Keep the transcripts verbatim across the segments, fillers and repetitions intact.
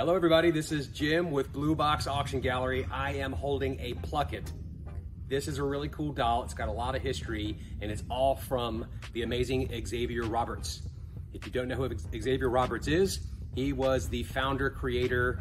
Hello everybody, this is Jim with Blue Box Auction Gallery. I am holding a Pluckett. This is a really cool doll. It's got a lot of history and it's all from the amazing Xavier Roberts. If you don't know who Xavier Roberts is, he was the founder, creator,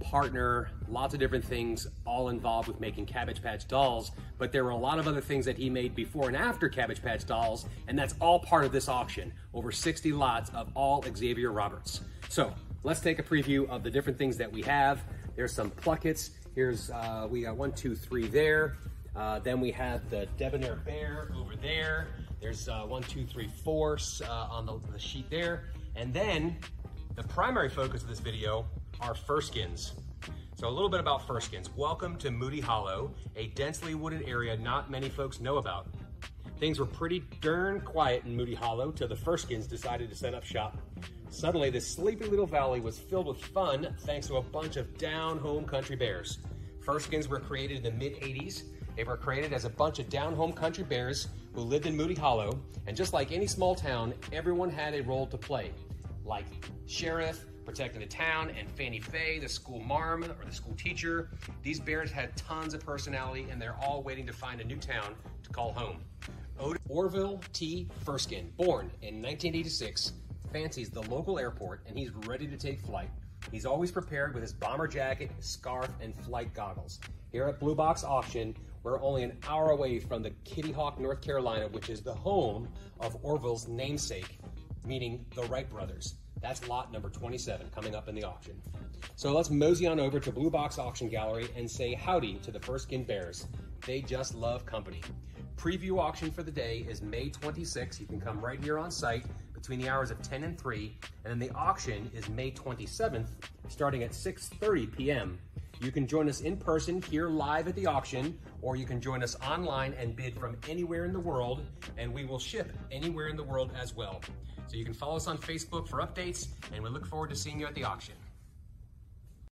partner, lots of different things, all involved with making Cabbage Patch dolls, but there were a lot of other things that he made before and after Cabbage Patch dolls, and that's all part of this auction. Over sixty lots of all Xavier Roberts. So let's take a preview of the different things that we have. There's some Plucketts. Here's, uh, we got one, two, three there. Uh, then we have the Debonair Bear over there. There's uh, one, two, three, four uh, on the, the sheet there. And then the primary focus of this video are Furskins. So a little bit about Furskins. Welcome to Moody Hollow, a densely wooded area not many folks know about. Things were pretty darn quiet in Moody Hollow till the Furskins decided to set up shop. Suddenly, this sleepy little valley was filled with fun thanks to a bunch of down-home country bears. Furskins were created in the mid eighties. They were created as a bunch of down-home country bears who lived in Moody Hollow, and just like any small town, everyone had a role to play, like sheriff, protecting the town, and Fannie Faye, the school marm or the school teacher. These bears had tons of personality, and they're all waiting to find a new town to call home. Orville T. Furskin, born in nineteen eighty-six, fancies the local airport, and he's ready to take flight. He's always prepared with his bomber jacket, scarf, and flight goggles. Here at Blue Box Auction, we're only an hour away from the Kitty Hawk, North Carolina, which is the home of Orville's namesake, meaning the Wright Brothers. That's lot number twenty-seven coming up in the auction. So let's mosey on over to Blue Box Auction Gallery and say howdy to the Furskin bears. They just love company. Preview auction for the day is May twenty-sixth. You can come right here on site between the hours of ten and three, and then the auction is May twenty-seventh, starting at six thirty p m You can join us in person here live at the auction, or you can join us online and bid from anywhere in the world, and we will ship anywhere in the world as well. So you can follow us on Facebook for updates, and we look forward to seeing you at the auction.